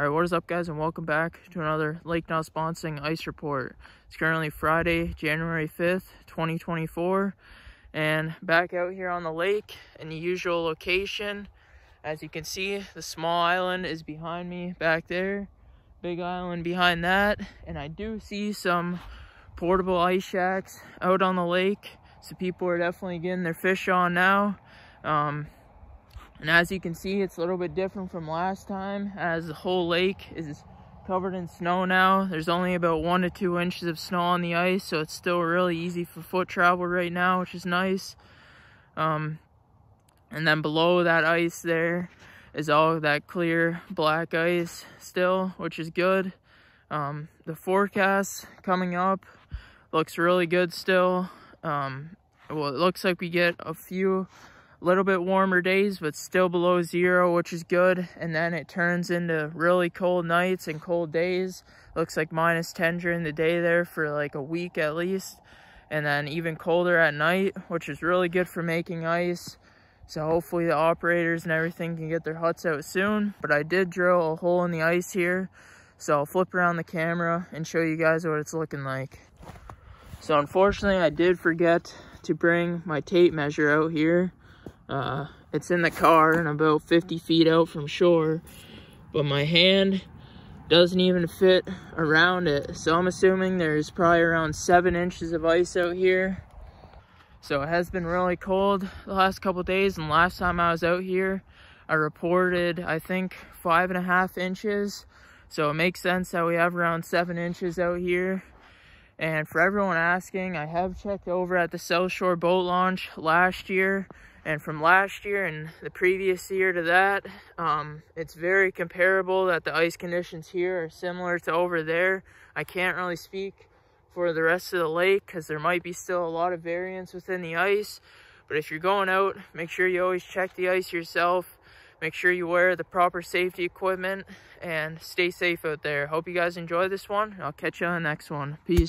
Alright, what is up guys, and welcome back to another Lake Nosbonsing ice report. It's currently Friday, January 5th, 2024, and back out here on the lake in the usual location. As you can see, the small island is behind me back there, big island behind that, and I do see some portable ice shacks out on the lake, so people are definitely getting their fish on now. And as you can see, it's a little bit different from last time, as the whole lake is covered in snow now. There's only about 1 to 2 inches of snow on the ice, so it's still really easy for foot travel right now, which is nice. And then below that ice there is all that clear black ice still, which is good. The forecast coming up looks really good still. Well, it looks like we get a few little bit warmer days, but still below zero, which is good. And then it turns into really cold nights and cold days. Looks like -10 during the day there for like a week at least, and then even colder at night, which is really good for making ice. So hopefully the operators and everything can get their huts out soon. But I did drill a hole in the ice here, so I'll flip around the camera and show you guys what it's looking like. So unfortunately I did forget to bring my tape measure out here. It's in the car and about 50 feet out from shore, but my hand doesn't even fit around it. So I'm assuming there's probably around 7 inches of ice out here. So it has been really cold the last couple days, and last time I was out here, I reported, I think, 5.5 inches. So it makes sense that we have around 7 inches out here. And for everyone asking, I have checked over at the South Shore boat launch last year, and from last year and the previous year to that, it's very comparable that the ice conditions here are similar to over there. I can't really speak for the rest of the lake because there might be still a lot of variance within the ice. But if you're going out, make sure you always check the ice yourself. Make sure you wear the proper safety equipment and stay safe out there. Hope you guys enjoy this one. I'll catch you on the next one. Peace.